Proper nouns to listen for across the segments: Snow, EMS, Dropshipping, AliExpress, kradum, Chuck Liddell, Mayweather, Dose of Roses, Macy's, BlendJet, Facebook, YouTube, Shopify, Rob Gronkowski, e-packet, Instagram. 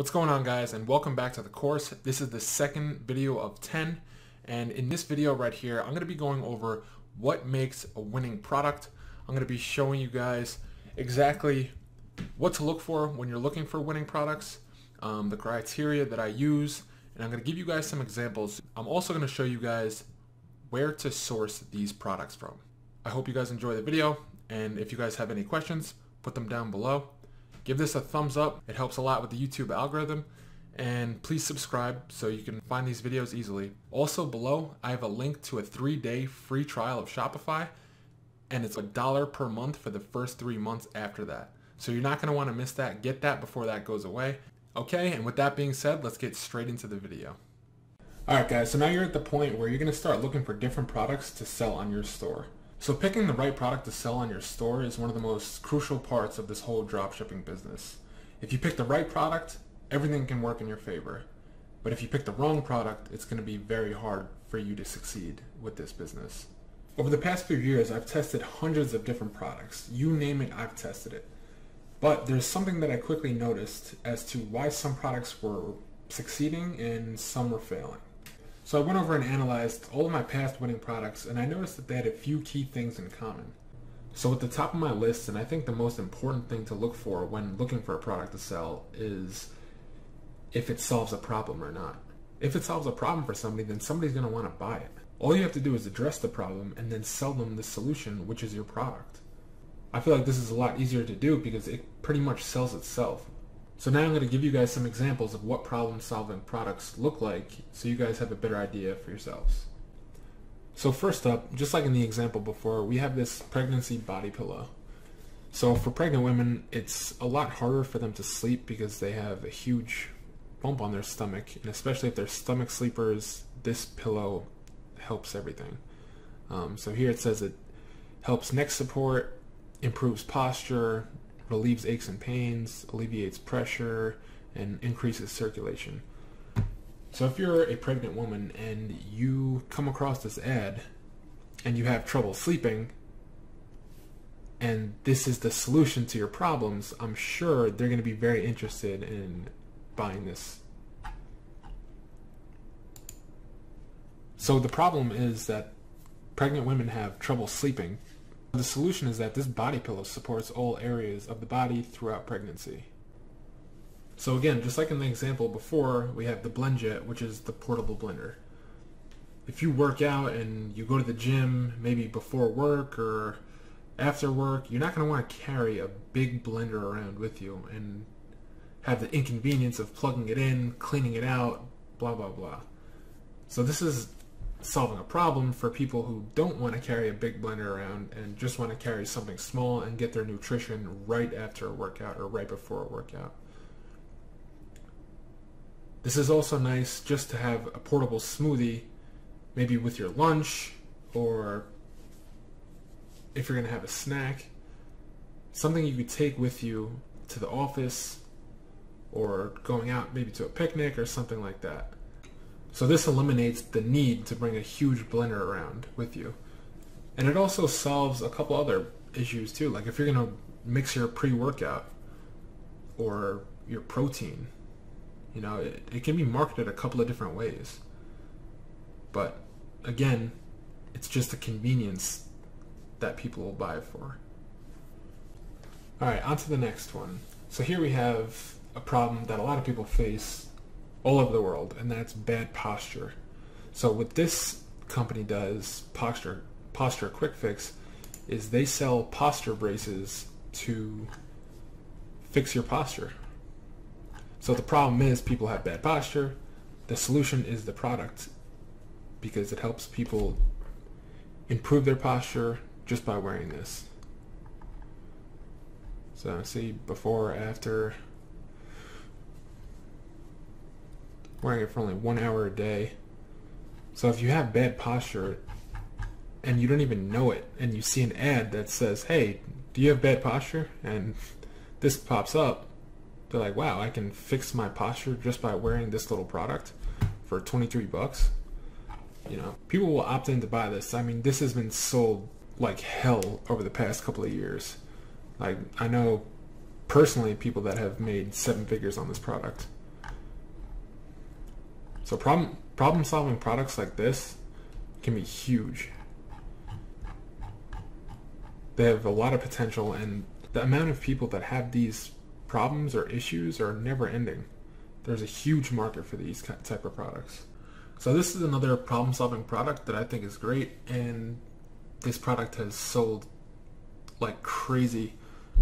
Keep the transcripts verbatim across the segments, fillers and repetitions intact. What's going on, guys, and welcome back to the course. This is the second video of ten, and in this video right here I'm going to be going over what makes a winning product. I'm going to be showing you guys exactly what to look for when you're looking for winning products, um, the criteria that I use, and I'm going to give you guys some examples. I'm also going to show you guys where to source these products from. I hope you guys enjoy the video, and if you guys have any questions, put them down below. Give this a thumbs up, it helps a lot with the YouTube algorithm, and please subscribe so you can find these videos easily. Also below, I have a link to a three-day free trial of Shopify, and it's a dollar per month for the first three months after that. So you're not going to want to miss that. Get that before that goes away. Okay, and with that being said, let's get straight into the video. Alright guys, so now you're at the point where you're going to start looking for different products to sell on your store. So picking the right product to sell on your store is one of the most crucial parts of this whole dropshipping business. If you pick the right product, everything can work in your favor. But if you pick the wrong product, it's going to be very hard for you to succeed with this business. Over the past few years, I've tested hundreds of different products. You name it, I've tested it. But there's something that I quickly noticed as to why some products were succeeding and some were failing. So I went over and analyzed all of my past winning products, and I noticed that they had a few key things in common. So at the top of my list, and I think the most important thing to look for when looking for a product to sell, is if it solves a problem or not. If it solves a problem for somebody, then somebody's going to want to buy it. All you have to do is address the problem and then sell them the solution, which is your product. I feel like this is a lot easier to do because it pretty much sells itself. So now I'm going to give you guys some examples of what problem-solving products look like so you guys have a better idea for yourselves. So first up, just like in the example before, we have this pregnancy body pillow. So for pregnant women, it's a lot harder for them to sleep because they have a huge bump on their stomach, and especially if they're stomach sleepers, this pillow helps everything. Um, so here it says it helps neck support, improves posture, relieves aches and pains, alleviates pressure, and increases circulation. So if you're a pregnant woman and you come across this ad and you have trouble sleeping and this is the solution to your problems, I'm sure they're going to be very interested in buying this. So the problem is that pregnant women have trouble sleeping. The solution is that this body pillow supports all areas of the body throughout pregnancy. So again, just like in the example before, we have the BlendJet, which is the portable blender. If you work out and you go to the gym, maybe before work or after work, you're not going to want to carry a big blender around with you and have the inconvenience of plugging it in, cleaning it out, blah, blah, blah. So this is solving a problem for people who don't want to carry a big blender around and just want to carry something small and get their nutrition right after a workout or right before a workout. This is also nice just to have a portable smoothie, maybe with your lunch or if you're going to have a snack, something you could take with you to the office or going out maybe to a picnic or something like that. So this eliminates the need to bring a huge blender around with you. And it also solves a couple other issues too, like if you're going to mix your pre-workout or your protein, you know, it, it can be marketed a couple of different ways. But again, it's just a convenience that people will buy for. Alright, on to the next one. So here we have a problem that a lot of people face all over the world, and that's bad posture. So what this company does, posture posture quick fix, is they sell posture braces to fix your posture. So the problem is people have bad posture. The solution is the product, because it helps people improve their posture just by wearing this. So see, before, after, wearing it for only one hour a day. So if you have bad posture and you don't even know it, and you see an ad that says, hey, do you have bad posture? And this pops up, they're like, wow, I can fix my posture just by wearing this little product for twenty-three bucks. You know, people will opt in to buy this. I mean, this has been sold like hell over the past couple of years. Like, I know personally people that have made seven figures on this product. So problem problem solving products like this can be huge. They have a lot of potential, and the amount of people that have these problems or issues are never ending. There's a huge market for these type of products. So this is another problem solving product that I think is great, and this product has sold like crazy,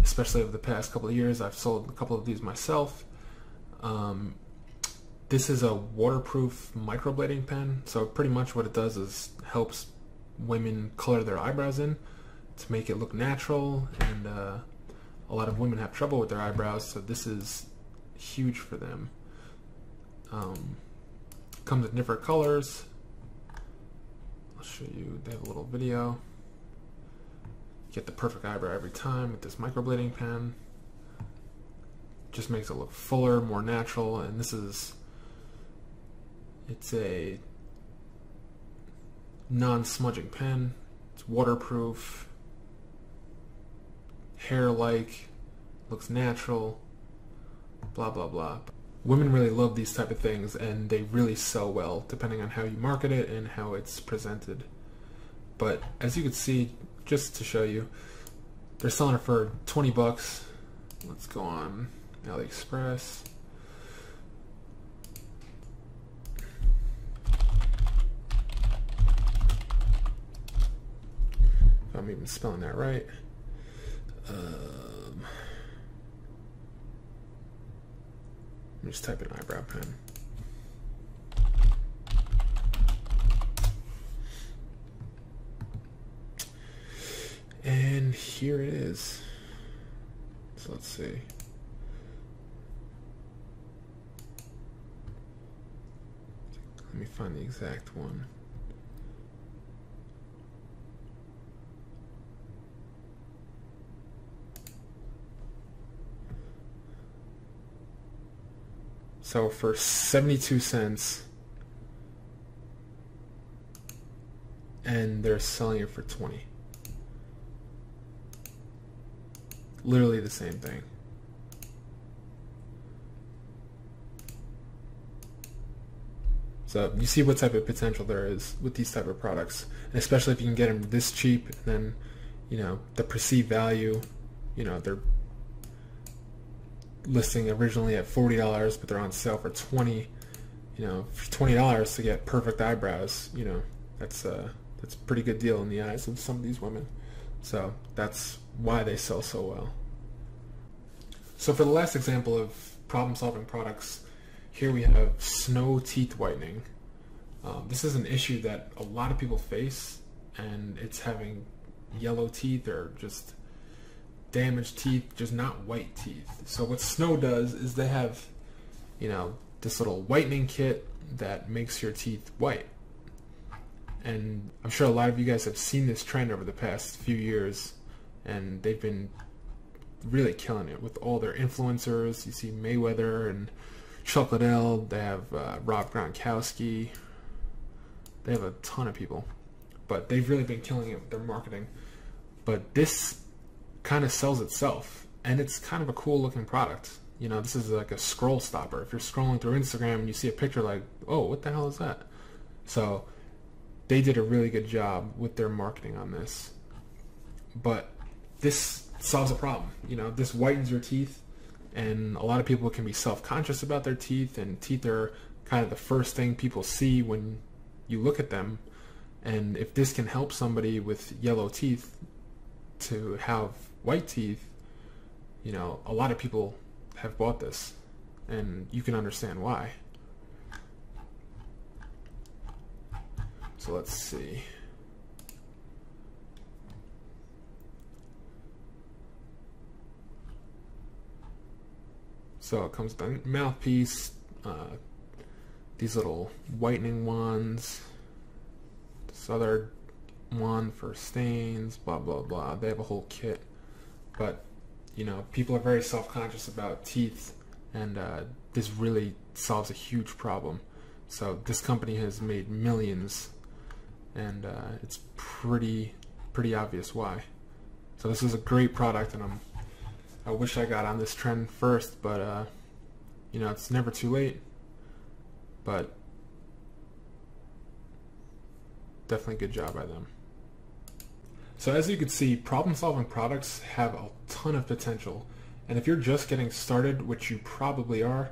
especially over the past couple of years. I've sold a couple of these myself. Um, this is a waterproof microblading pen, so pretty much what it does is helps women color their eyebrows in to make it look natural, and uh, a lot of women have trouble with their eyebrows, so this is huge for them. Um, comes in different colors. I'll show you, they have a little video. Get the perfect eyebrow every time with this microblading pen. Just makes it look fuller, more natural, and this is, it's a non-smudging pen. It's waterproof, hair-like, looks natural, blah blah blah. Women really love these type of things, and they really sell well depending on how you market it and how it's presented. But as you can see, just to show you, they're selling it for twenty bucks. Let's go on AliExpress. If I'm even spelling that right. Um, let me just type in eyebrow pen. And here it is. So let's see. Let me find the exact one. So for seventy-two cents, and they're selling it for twenty. Literally the same thing. So you see what type of potential there is with these type of products, and especially if you can get them this cheap, and then, you know, the perceived value, you know, they're listing originally at forty dollars, but they're on sale for twenty. You know, for twenty dollars to get perfect eyebrows, you know, that's uh that's a pretty good deal in the eyes of some of these women. So that's why they sell so well. So for the last example of problem solving products, here we have Snow teeth whitening. Um, this is an issue that a lot of people face, and it's having yellow teeth or just damaged teeth, just not white teeth. So what Snow does is they have, you know, this little whitening kit that makes your teeth white. And I'm sure a lot of you guys have seen this trend over the past few years, and they've been really killing it with all their influencers. You see Mayweather and Chuck Liddell, they have uh, Rob Gronkowski, they have a ton of people, but they've really been killing it with their marketing. But this kind of sells itself, and it's kind of a cool looking product. You know, this is like a scroll stopper. If you're scrolling through Instagram and you see a picture like, oh, what the hell is that? So they did a really good job with their marketing on this. But this solves a problem. You know, this whitens your teeth, and a lot of people can be self-conscious about their teeth, and teeth are kind of the first thing people see when you look at them. And if this can help somebody with yellow teeth to have white teeth, you know, a lot of people have bought this, and you can understand why. So let's see. So it comes with the mouthpiece, uh, these little whitening wands, this other wand for stains, blah blah blah. They have a whole kit. But you know, people are very self-conscious about teeth, and uh, this really solves a huge problem. So this company has made millions, and uh, it's pretty pretty obvious why. So this is a great product, and I'm I wish I got on this trend first, but uh, you know, it's never too late. But definitely good job by them. So as you can see, problem-solving products have a ton of potential. And if you're just getting started, which you probably are,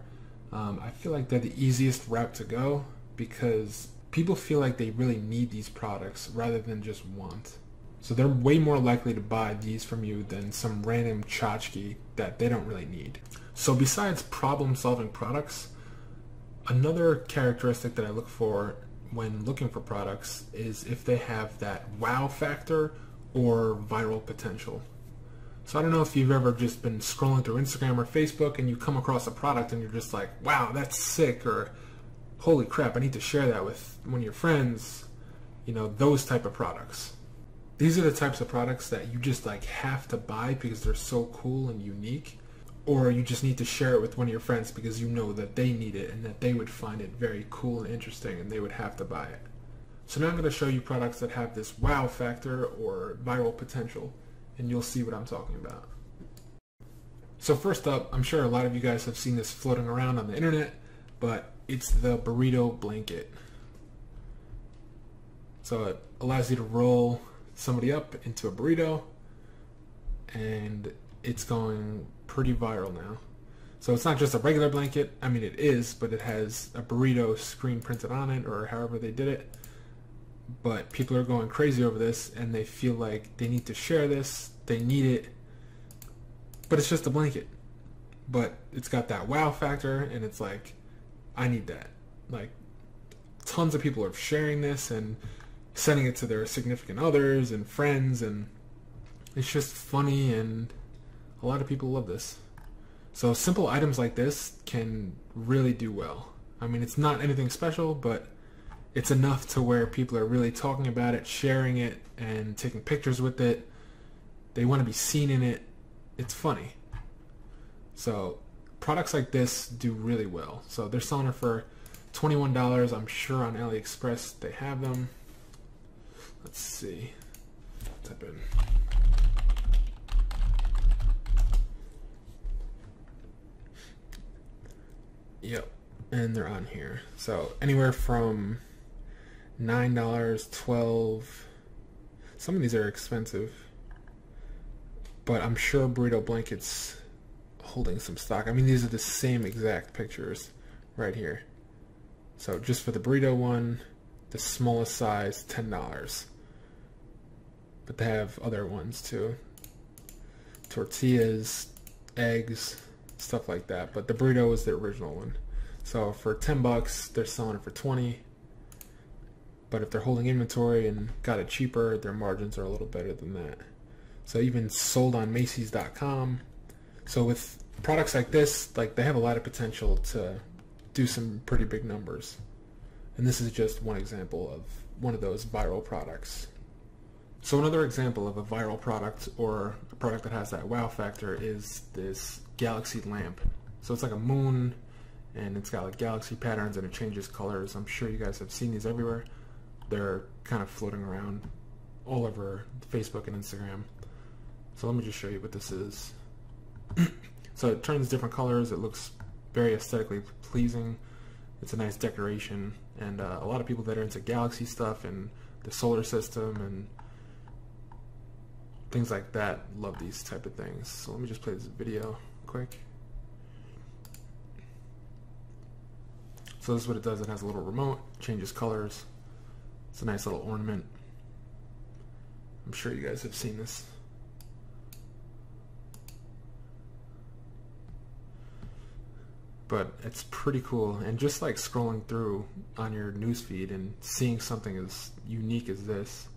um, I feel like they're the easiest route to go because people feel like they really need these products rather than just want. So they're way more likely to buy these from you than some random tchotchke that they don't really need. So besides problem-solving products, another characteristic that I look for when looking for products is if they have that wow factor or viral potential. So I don't know if you've ever just been scrolling through Instagram or Facebook and you come across a product and you're just like, wow, that's sick, or holy crap, I need to share that with one of your friends, you know, those type of products. These are the types of products that you just like have to buy because they're so cool and unique, or you just need to share it with one of your friends because you know that they need it and that they would find it very cool and interesting and they would have to buy it. So now I'm going to show you products that have this wow factor or viral potential, and you'll see what I'm talking about. So first up, I'm sure a lot of you guys have seen this floating around on the internet, but it's the burrito blanket. So it allows you to roll somebody up into a burrito, and it's going pretty viral now. So it's not just a regular blanket, I mean it is, but it has a burrito screen printed on it or however they did it. But people are going crazy over this and they feel like they need to share this, they need it, but it's just a blanket. But it's got that wow factor and it's like, I need that. Like, tons of people are sharing this and sending it to their significant others and friends, and it's just funny and a lot of people love this. So simple items like this can really do well. I mean, it's not anything special, but it's enough to where people are really talking about it, sharing it, and taking pictures with it. They want to be seen in it. It's funny. So products like this do really well. So they're selling it for twenty-one dollars. I'm sure on AliExpress they have them. Let's see. Type in. Yep, and they're on here. So anywhere from nine dollars, twelve. Some of these are expensive, but I'm sure burrito blankets holding some stock. I mean, these are the same exact pictures right here. So just for the burrito one, the smallest size, ten dollars. But they have other ones too. Tortillas, eggs, stuff like that, but the burrito was the original one. So for ten bucks, they're selling it for twenty, but if they're holding inventory and got it cheaper, their margins are a little better than that. So even sold on Macy's dot com. So with products like this, like, they have a lot of potential to do some pretty big numbers. And this is just one example of one of those viral products. So another example of a viral product or a product that has that wow factor is this galaxy lamp. So it's like a moon and it's got like galaxy patterns and it changes colors. I'm sure you guys have seen these everywhere. They're kind of floating around all over Facebook and Instagram. So let me just show you what this is. So it turns different colors. It looks very aesthetically pleasing. It's a nice decoration, and uh, a lot of people that are into galaxy stuff and the solar system and things like that love these type of things. So let me just play this video quick. So this is what it does. It has a little remote, changes colors. It's a nice little ornament. I'm sure you guys have seen this. But it's pretty cool, and just like scrolling through on your newsfeed and seeing something as unique as this,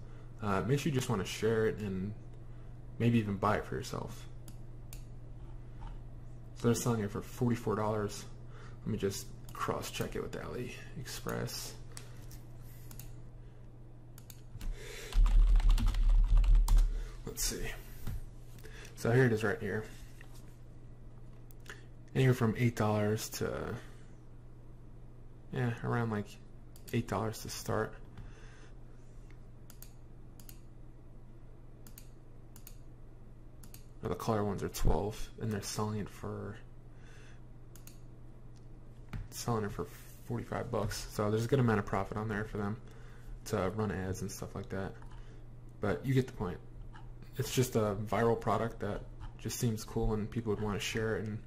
uh, it makes you just want to share it and maybe even buy it for yourself. So they're selling it for forty-four dollars. Let me just cross check it with AliExpress. Let's see. So here it is right here. Anywhere from eight dollars to, yeah, around like eight dollars to start. Or the color ones are twelve, and they're selling it for selling it for forty-five bucks. So there's a good amount of profit on there for them. to run ads and stuff like that. But you get the point. It's just a viral product that just seems cool and people would want to share it and,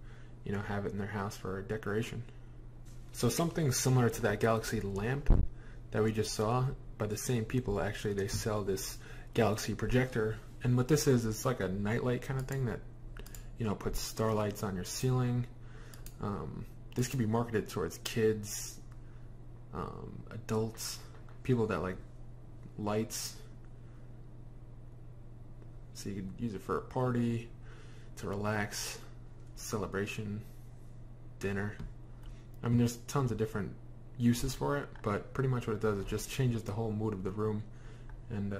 you know, have it in their house for decoration. So something similar to that Galaxy lamp that we just saw, by the same people actually, they sell this Galaxy projector. And what this is, it's like a nightlight kind of thing that, you know, puts starlights on your ceiling. Um, this could be marketed towards kids, um, adults, people that like lights. So you could use it for a party, to relax, celebration, dinner. I mean, there's tons of different uses for it, but pretty much what it does is just changes the whole mood of the room. And uh,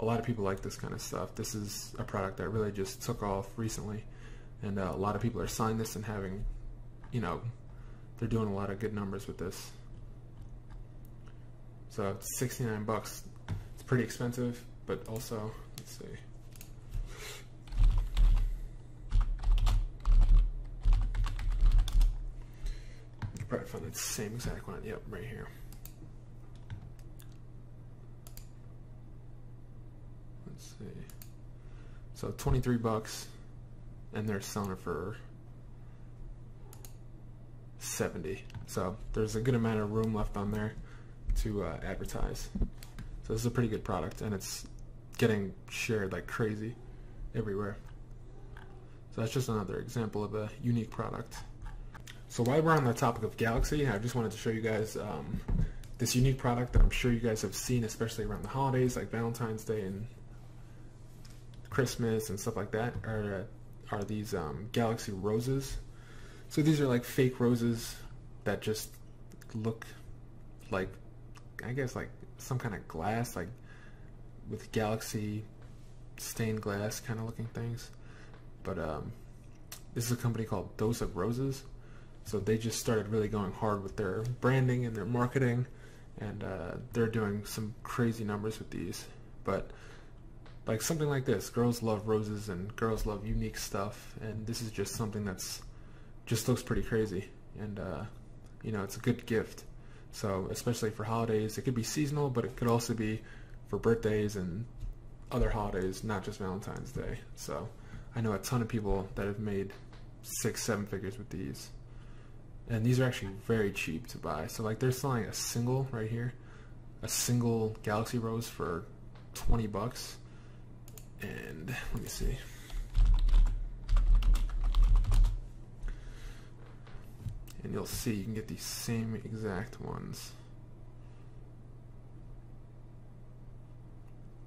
a lot of people like this kind of stuff. This is a product that really just took off recently, and uh, a lot of people are selling this and having, you know, they're doing a lot of good numbers with this. So it's sixty-nine bucks. It's pretty expensive, but also, let's see. Probably found the same exact one. Yep, right here. Let's see. So twenty-three bucks, and they're selling it for seventy. So there's a good amount of room left on there to uh, advertise. So this is a pretty good product, and it's getting shared like crazy everywhere. So that's just another example of a unique product. So while we're on the topic of Galaxy, I just wanted to show you guys um, this unique product that I'm sure you guys have seen, especially around the holidays, like Valentine's Day and Christmas and stuff like that, are, are these um, Galaxy roses. So these are like fake roses that just look like, I guess like some kind of glass, like with Galaxy stained glass kind of looking things. But um, this is a company called Dose of Roses. So they just started really going hard with their branding and their marketing, and uh, they're doing some crazy numbers with these. But like something like this, girls love roses and girls love unique stuff, and this is just something that's just looks pretty crazy, and uh, you know, it's a good gift. So especially for holidays, it could be seasonal, but it could also be for birthdays and other holidays, not just Valentine's Day. So I know a ton of people that have made six, seven figures with these. And these are actually very cheap to buy. So like they're selling a single right here, a single Galaxy Rose for twenty bucks. And let me see. And you'll see you can get these same exact ones.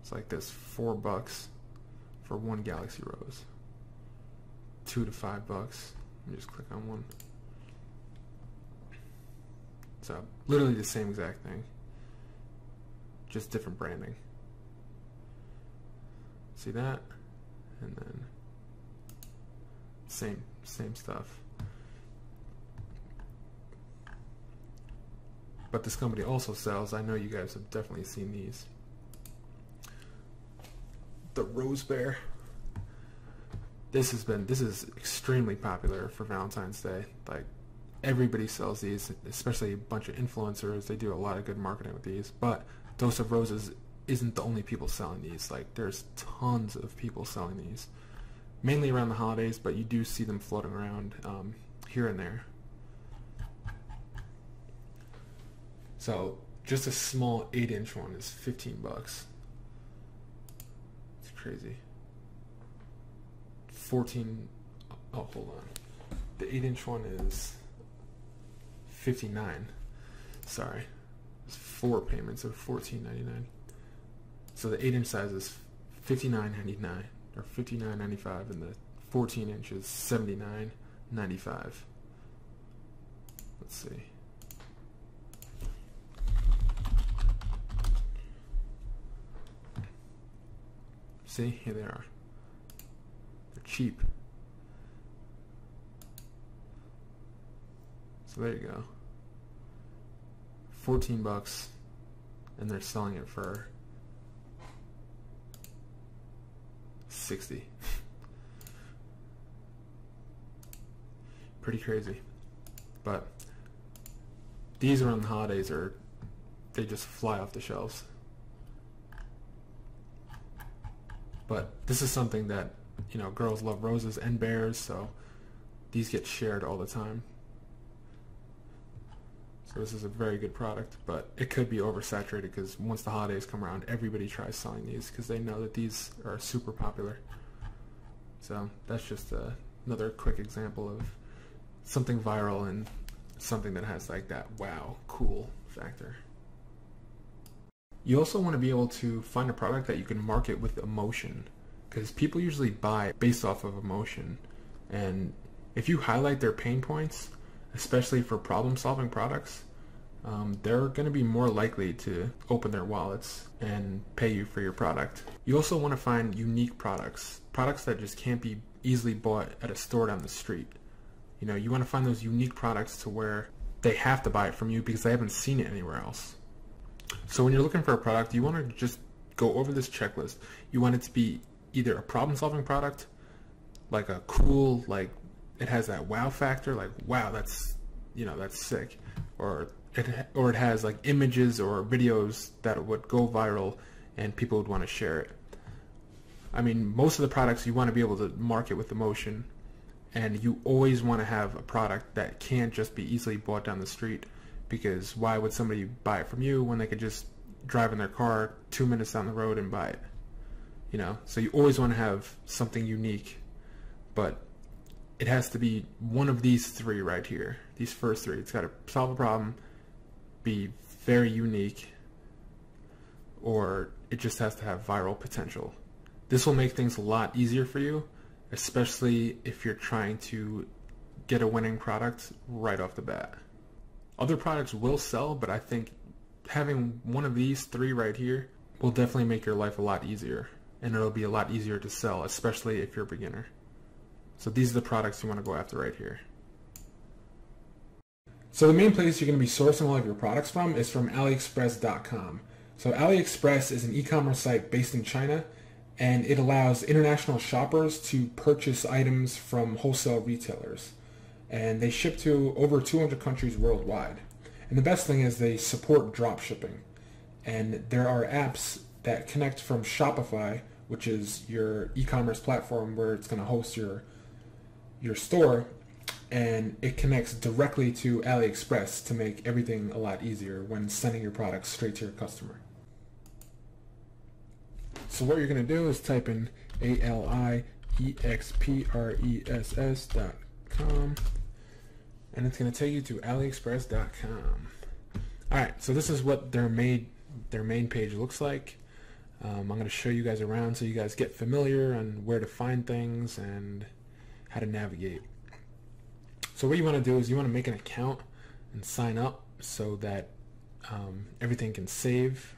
It's like this, four bucks for one Galaxy Rose. Two to five bucks. Let me just click on one. So literally the same exact thing, just different branding. See that? And then same same stuff. But this company also sells, I know you guys have definitely seen these, the Rose Bear. This has been, this is extremely popular for Valentine's Day. Like everybody sells these, especially a bunch of influencers. They do a lot of good marketing with these. But Dose of Roses isn't the only people selling these. Like there's tons of people selling these, mainly around the holidays, but you do see them floating around um, here and there. So just a small eight inch one is fifteen bucks. It's crazy. fourteen, oh hold on, the eight inch one is fifty-nine. Sorry, it's four payments of fourteen ninety-nine. So the eight inch size is fifty-nine ninety-nine or fifty-nine ninety-five, and the fourteen inch is seventy-nine ninety-five. Let's see. See, here they are. They're cheap. So there you go, fourteen bucks, and they're selling it for sixty. Pretty crazy. But these around the holidays are, they just fly off the shelves. But this is something that, you know, girls love roses and bears, so these get shared all the time. So this is a very good product, but it could be oversaturated because once the holidays come around, everybody tries selling these because they know that these are super popular. So that's just a, another quick example of something viral and something that has like that wow, cool factor. You also want to be able to find a product that you can market with emotion, because people usually buy based off of emotion. And if you highlight their pain points, especially for problem-solving products, um, they're going to be more likely to open their wallets and pay you for your product. You also want to find unique products, products that just can't be easily bought at a store down the street. You know, you want to find those unique products to where they have to buy it from you because they haven't seen it anywhere else. So when you're looking for a product, you want to just go over this checklist. You want it to be either a problem-solving product, like a cool, like, it has that wow factor, like, wow, that's, you know, that's sick, or it, or it has like images or videos that would go viral and people would want to share it. I mean, most of the products you want to be able to market with emotion, and you always want to have a product that can't just be easily bought down the street, because why would somebody buy it from you when they could just drive in their car two minutes down the road and buy it? You know, so you always want to have something unique, but it has to be one of these three right here, these first three. It's got to solve a problem, be very unique, or it just has to have viral potential. This will make things a lot easier for you, especially if you're trying to get a winning product right off the bat. Other products will sell, but I think having one of these three right here will definitely make your life a lot easier, and it'll be a lot easier to sell, especially if you're a beginner. So these are the products you want to go after right here. So the main place you're going to be sourcing all of your products from is from AliExpress dot com. So AliExpress is an e-commerce site based in China, and it allows international shoppers to purchase items from wholesale retailers. And they ship to over two hundred countries worldwide. And the best thing is they support drop shipping. And there are apps that connect from Shopify, which is your e-commerce platform where it's going to host your your store, and it connects directly to AliExpress to make everything a lot easier when sending your products straight to your customer. So what you're going to do is type in aliexpress dot com, and it's going to take you to aliexpress dot com. Alright, so this is what their main, their main page looks like. Um, I'm going to show you guys around so you guys get familiar on where to find things and how to navigate. So what you want to do is you want to make an account and sign up so that um, everything can save.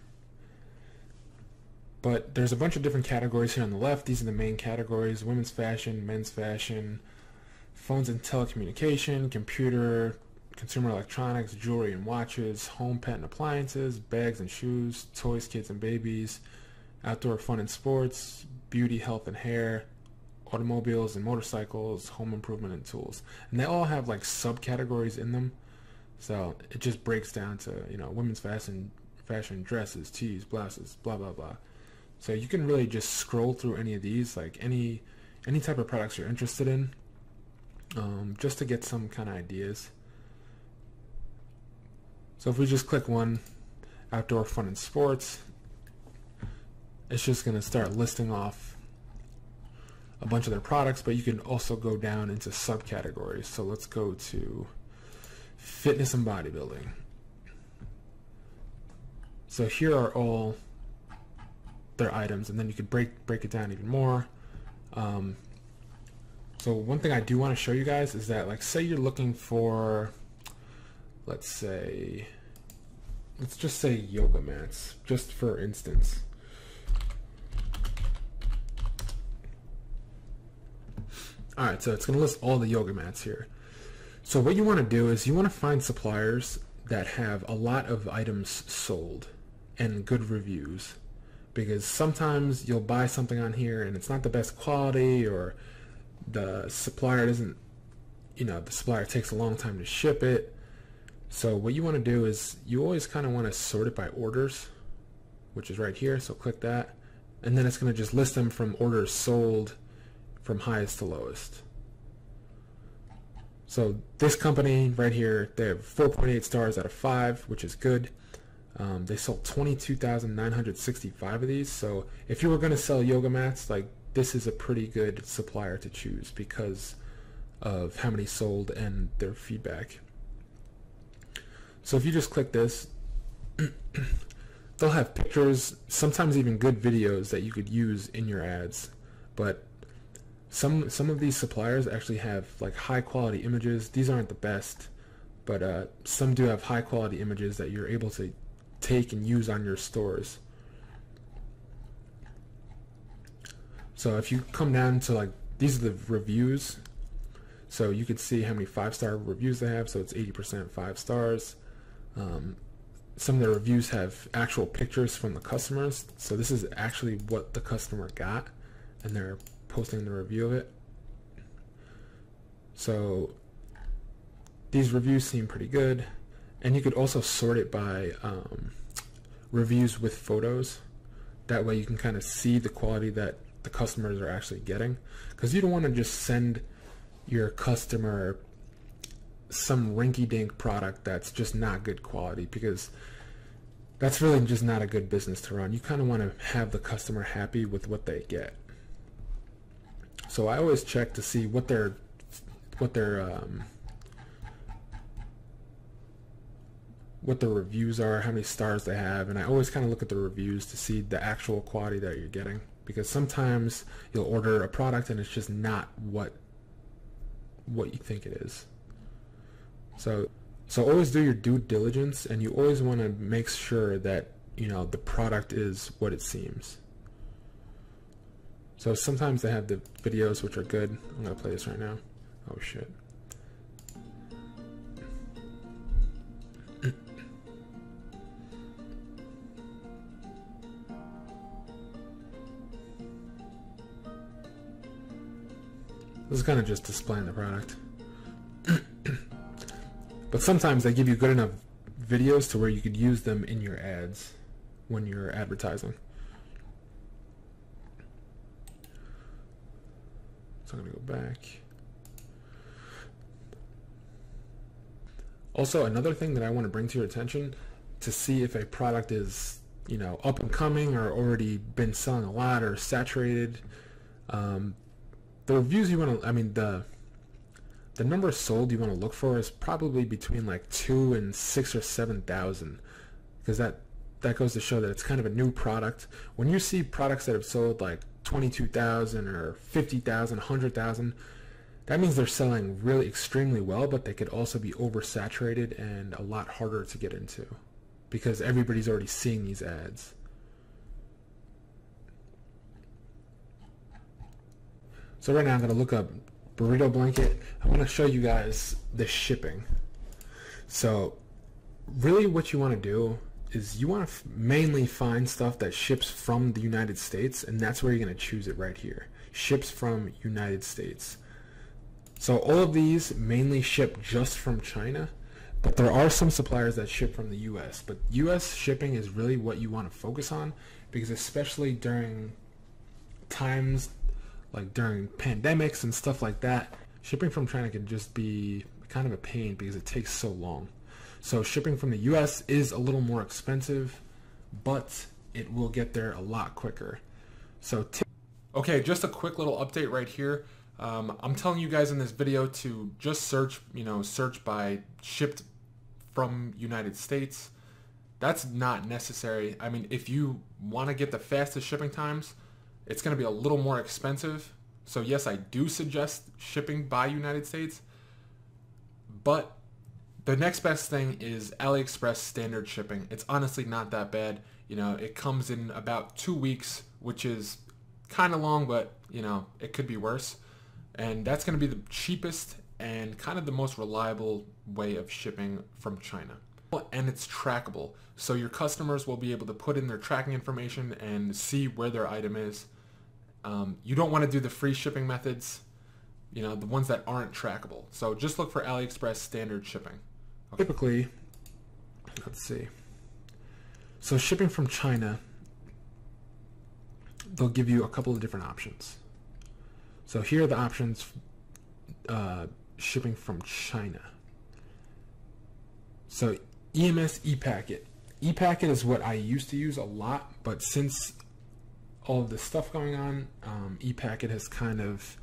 But there's a bunch of different categories here on the left. These are the main categories: women's fashion, men's fashion, phones and telecommunication, computer, consumer electronics, jewelry and watches, home, pet and appliances, bags and shoes, toys, kids and babies, outdoor fun and sports, beauty, health and hair, automobiles and motorcycles, home improvement and tools. And they all have like subcategories in them. So it just breaks down to, you know, women's fashion, fashion dresses, tees, blouses, blah, blah, blah. So you can really just scroll through any of these, like any, any type of products you're interested in, um, just to get some kind of ideas. So if we just click one, outdoor fun and sports, it's just going to start listing off a bunch of their products, but you can also go down into subcategories. So let's go to fitness and bodybuilding. So here are all their items, and then you could break break it down even more. Um, so one thing I do want to show you guys is that, like, say you're looking for, let's say, let's just say yoga mats, just for instance. Alright, so it's going to list all the yoga mats here. So what you want to do is you want to find suppliers that have a lot of items sold and good reviews, because sometimes you'll buy something on here and it's not the best quality, or the supplier doesn't, you know, the supplier takes a long time to ship it. So what you want to do is you always kind of want to sort it by orders, which is right here. So click that, and then it's going to just list them from orders sold from highest to lowest. So this company right here, they have four point eight stars out of five, which is good. Um, they sold twenty-two thousand nine hundred sixty-five of these. So if you were going to sell yoga mats, like, this is a pretty good supplier to choose because of how many sold and their feedback. So if you just click this, they'll have pictures, sometimes even good videos that you could use in your ads. But some some of these suppliers actually have like high quality images. These aren't the best, but uh, some do have high quality images that you're able to take and use on your stores. So if you come down to, like, these are the reviews. So you could see how many five-star reviews they have. So it's eighty percent five stars. Um, some of the reviews have actual pictures from the customers. So this is actually what the customer got, and they're posting the review of it. So these reviews seem pretty good. And you could also sort it by um, reviews with photos. That way you can kind of see the quality that the customers are actually getting, because you don't want to just send your customer some rinky-dink product that's just not good quality, because that's really just not a good business to run. You kind of want to have the customer happy with what they get. So I always check to see what their what their um, what the reviews are, how many stars they have, and I always kind of look at the reviews to see the actual quality that you're getting. Because sometimes you'll order a product and it's just not what what you think it is. So so always do your due diligence, and you always want to make sure that, you know, the product is what it seems. So sometimes they have the videos which are good. I'm gonna play this right now. Oh shit. This is kind of just displaying the product. But sometimes they give you good enough videos to where you could use them in your ads when you're advertising. So I'm going to go back. Also, another thing that I want to bring to your attention to see if a product is, you know, up and coming or already been selling a lot or saturated. Um, The reviews you want to, I mean, the the number sold you want to look for is probably between like two and six or seven thousand, because that that goes to show that it's kind of a new product. When you see products that have sold like twenty-two thousand or fifty thousand, a hundred thousand, that means they're selling really extremely well, but they could also be oversaturated and a lot harder to get into because everybody's already seeing these ads. So right now I'm going to look up burrito blanket. I want to show you guys the shipping. So really what you want to do is you want to mainly find stuff that ships from the United States, and that's where you're going to choose it right here. Ships from United States. So all of these mainly ship just from China, but there are some suppliers that ship from the U S. But U S shipping is really what you want to focus on, because especially during times like during pandemics and stuff like that, shipping from China can just be kind of a pain because it takes so long. So shipping from the U S is a little more expensive, but it will get there a lot quicker. So okay, just a quick little update right here. Um, I'm telling you guys in this video to just search, you know, search by shipped from United States. That's not necessary. I mean, if you want to get the fastest shipping times, it's going to be a little more expensive. So yes, I do suggest shipping by United States, but the next best thing is AliExpress standard shipping. It's honestly not that bad. You know, it comes in about two weeks, which is kind of long, but you know, it could be worse. And that's going to be the cheapest and kind of the most reliable way of shipping from China. And it's trackable, so your customers will be able to put in their tracking information and see where their item is. Um, you don't want to do the free shipping methods, you know, the ones that aren't trackable. So just look for AliExpress standard shipping. Okay. Typically, let's see. So shipping from China, they'll give you a couple of different options. So here are the options uh, shipping from China. So E M S e-packet. E-packet is what I used to use a lot, but since all of this stuff going on, um, e-packet has kind of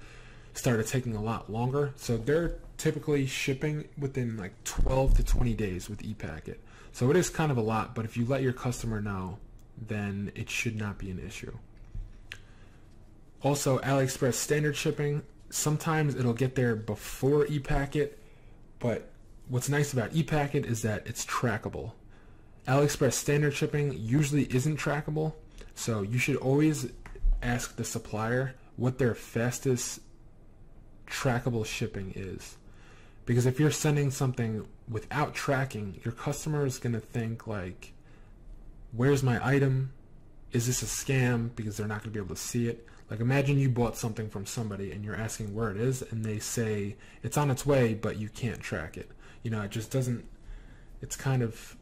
started taking a lot longer. So they're typically shipping within like twelve to twenty days with e-packet. So it is kind of a lot, but if you let your customer know, then it should not be an issue. Also, AliExpress standard shipping. Sometimes it'll get there before e-packet, but what's nice about e-packet is that it's trackable. AliExpress standard shipping usually isn't trackable, so you should always ask the supplier what their fastest trackable shipping is. Because if you're sending something without tracking, your customer is going to think like, where's my item? Is this a scam? Because they're not going to be able to see it. Like, imagine you bought something from somebody and you're asking where it is, and they say it's on its way, but you can't track it. You know, it just doesn't, it's kind of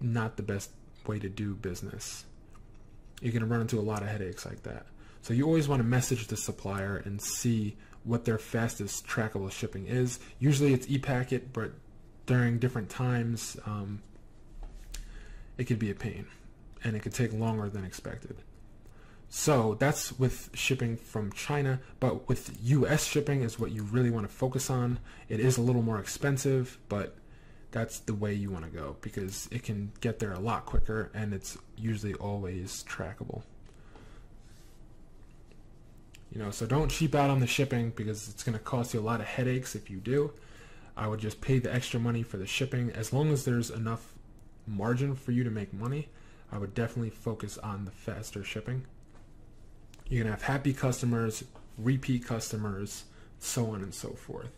not the best way to do business. You're going to run into a lot of headaches like that. So you always want to message the supplier and see what their fastest trackable shipping is. Usually it's e-packet, but during different times, um, it could be a pain, and it could take longer than expected. So that's with shipping from China, but with U S shipping is what you really want to focus on. It is a little more expensive, but that's the way you want to go because it can get there a lot quicker and it's usually always trackable. You know, so don't cheap out on the shipping because it's going to cost you a lot of headaches if you do. I would just pay the extra money for the shipping. As long as there's enough margin for you to make money, I would definitely focus on the faster shipping. You're going to have happy customers, repeat customers, so on and so forth.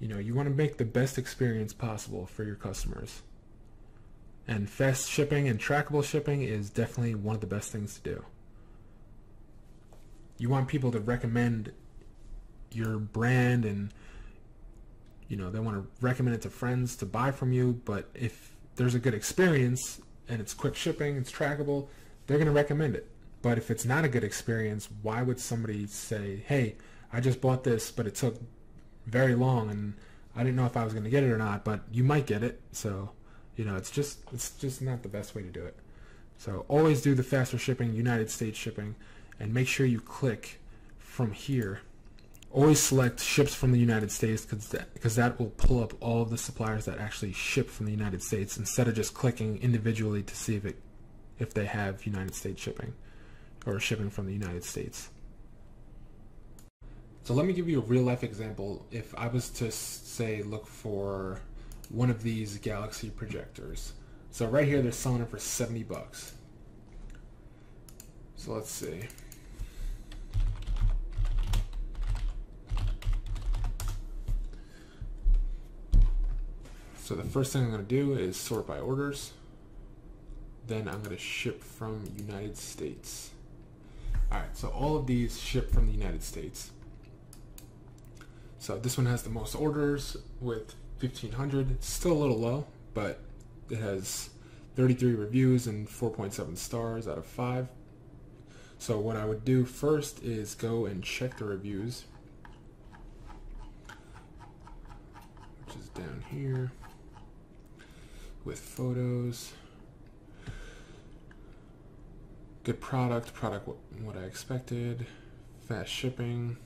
You know, you want to make the best experience possible for your customers. And fast shipping and trackable shipping is definitely one of the best things to do. You want people to recommend your brand and, you know, they want to recommend it to friends to buy from you, but if there's a good experience and it's quick shipping, it's trackable, they're going to recommend it. But if it's not a good experience, why would somebody say, hey, I just bought this, but it took very long and I didn't know if I was going to get it or not, but you might get it. So, you know, it's just, it's just not the best way to do it. So always do the faster shipping, United States shipping, and make sure you click from here. Always select ships from the United States because that, because that will pull up all of the suppliers that actually ship from the United States instead of just clicking individually to see if it, if they have United States shipping. Or shipping from the United States. So let me give you a real life example. If I was to say look for one of these Galaxy projectors. So right here they're selling it for seventy bucks. So let's see. So the first thing I'm going to do is sort by orders. Then I'm going to ship from United States. Alright, so all of these ship from the United States. So this one has the most orders with fifteen hundred. It's still a little low, but it has thirty-three reviews and four point seven stars out of five. So what I would do first is go and check the reviews, which is down here with photos. Good product, product what I expected, fast shipping.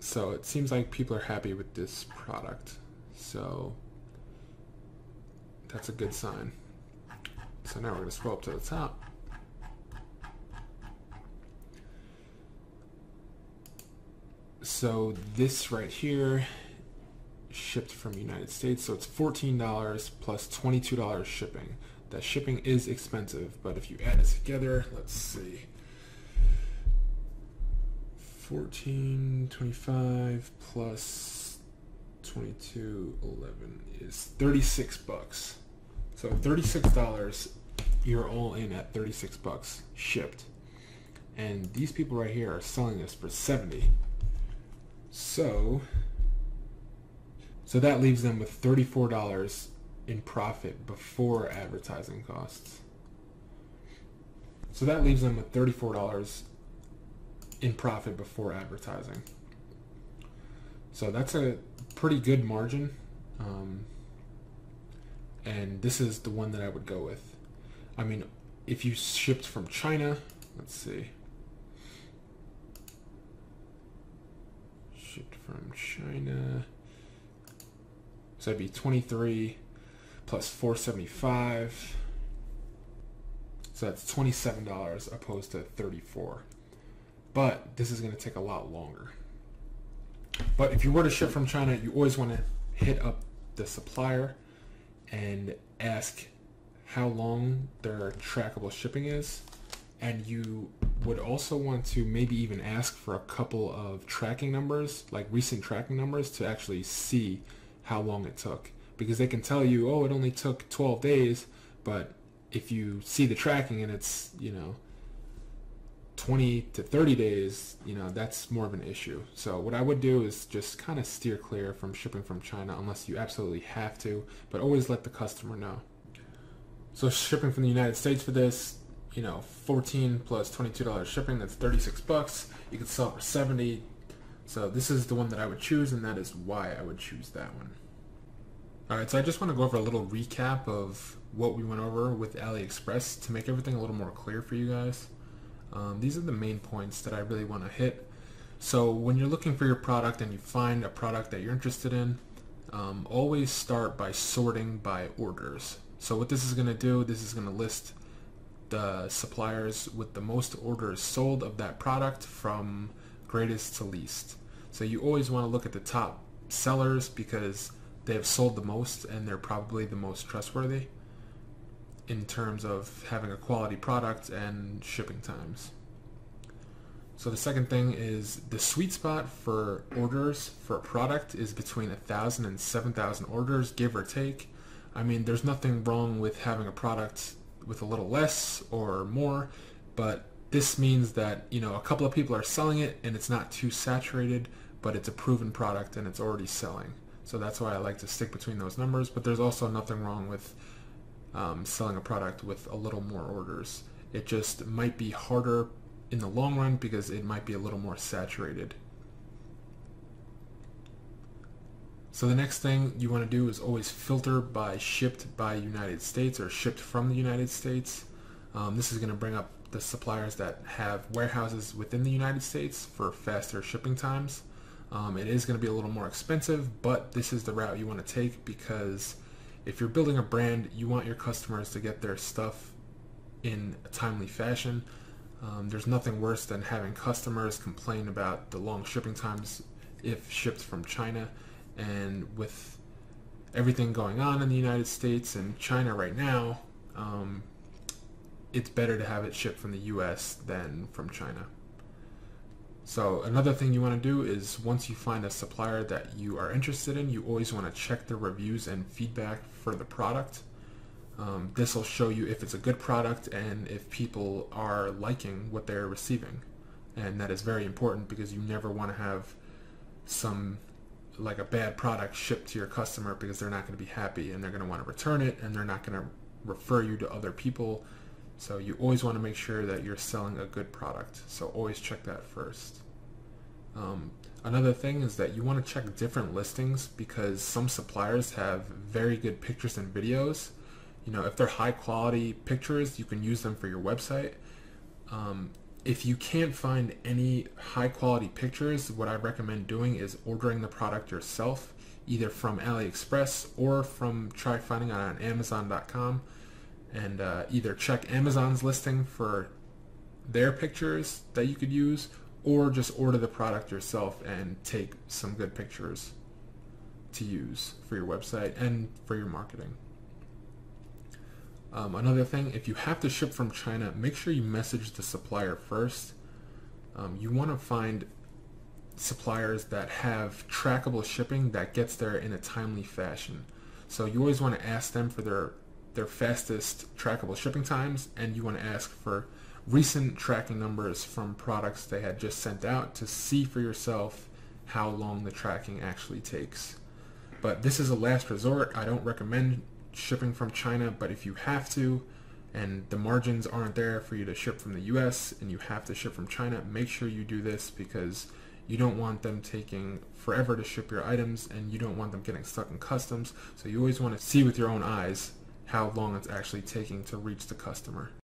So it seems like people are happy with this product. So that's a good sign. So now we're going to scroll up to the top. So this right here, shipped from United States. So it's fourteen dollars plus twenty-two dollars shipping. That shipping is expensive, but if you add it together, let's see, fourteen twenty-five plus twenty-two eleven is thirty-six bucks. So thirty-six dollars, you're all in at thirty-six bucks shipped. And these people right here are selling this for seventy. So, so that leaves them with thirty-four dollars in profit before advertising costs. So that leaves them with thirty-four dollars in profit before advertising. So that's a pretty good margin. Um, and this is the one that I would go with. I mean, if you shipped from China, let's see. Shipped from China. So that'd be twenty-three plus four seventy-five. So that's twenty-seven dollars opposed to thirty-four dollars. But this is going to take a lot longer. But if you were to ship from China, you always want to hit up the supplier and ask how long their trackable shipping is. And you would also want to maybe even ask for a couple of tracking numbers, like recent tracking numbers, to actually see how long it took. Because they can tell you, oh, it only took twelve days, but if you see the tracking and it's, you know, twenty to thirty days, you know, that's more of an issue. So what I would do is just kind of steer clear from shipping from China unless you absolutely have to, but always let the customer know. So shipping from the United States for this, you know, fourteen plus twenty-two dollars shipping, that's thirty-six bucks. You could sell for seventy. So this is the one that I would choose, and that is why I would choose that one. All right, so I just want to go over a little recap of what we went over with AliExpress to make everything a little more clear for you guys. Um, these are the main points that I really want to hit. So when you're looking for your product and you find a product that you're interested in, um, always start by sorting by orders. So what this is going to do, this is going to list the suppliers with the most orders sold of that product from greatest to least. So you always want to look at the top sellers because they have sold the most and they're probably the most trustworthy in terms of having a quality product and shipping times. So the second thing is the sweet spot for orders for a product is between one thousand and seven thousand orders, give or take. I mean, there's nothing wrong with having a product with a little less or more, but this means that, you know, a couple of people are selling it and it's not too saturated, but it's a proven product and it's already selling. So that's why I like to stick between those numbers, but there's also nothing wrong with Um, selling a product with a little more orders. It just might be harder in the long run because it might be a little more saturated. So the next thing you want to do is always filter by shipped by United States or shipped from the United States. Um, this is going to bring up the suppliers that have warehouses within the United States for faster shipping times. Um, it is going to be a little more expensive, but this is the route you want to take because if you're building a brand, you want your customers to get their stuff in a timely fashion. Um, there's nothing worse than having customers complain about the long shipping times if shipped from China. And with everything going on in the United States and China right now, um, it's better to have it shipped from the U S than from China. So another thing you want to do is once you find a supplier that you are interested in, you always want to check the reviews and feedback for the product. Um, this will show you if it's a good product and if people are liking what they're receiving. And that is very important because you never want to have some, like a bad product shipped to your customer because they're not going to be happy and they're going to want to return it and they're not going to refer you to other people. So you always want to make sure that you're selling a good product. So always check that first. Um, another thing is that you want to check different listings because some suppliers have very good pictures and videos. You know, if they're high quality pictures, you can use them for your website. Um, if you can't find any high quality pictures, what I recommend doing is ordering the product yourself, either from AliExpress or from try finding it on Amazon dot com. and uh, either check Amazon's listing for their pictures that you could use or just order the product yourself and take some good pictures to use for your website and for your marketing. Um, another thing, if you have to ship from China, make sure you message the supplier first. Um, you want to find suppliers that have trackable shipping that gets there in a timely fashion. So you always want to ask them for their their fastest trackable shipping times, and you want to ask for recent tracking numbers from products they had just sent out to see for yourself how long the tracking actually takes. But this is a last resort. I don't recommend shipping from China, but if you have to, and the margins aren't there for you to ship from the U S and you have to ship from China, make sure you do this because you don't want them taking forever to ship your items and you don't want them getting stuck in customs. So you always want to see with your own eyes how long it's actually taking to reach the customer.